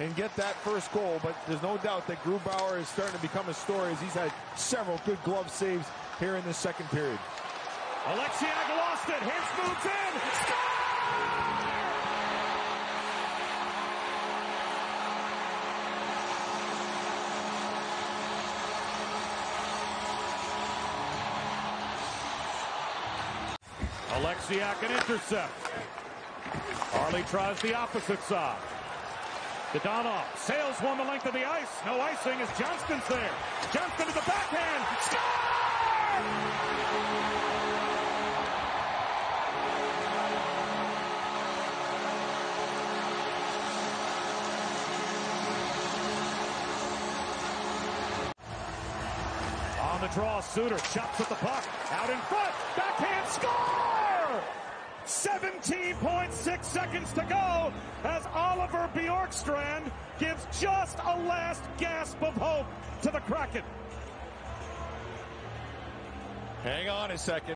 and get that first goal, but there's no doubt that Grubauer is starting to become a story as he's had several good glove saves here in this second period. Alexiak lost it, Hintz moves in, score! Alexiak an intercept. Harley tries the opposite side. Dodonov sails one the length of the ice. No icing as Johnston's there. Johnston to the backhand. Score! On the draw, Suter chops at the puck. Out in front. Backhand. Score! 17.6 seconds to go as Oliver Bjorkstrand gives just a last gasp of hope to the Kraken. Hang on a second.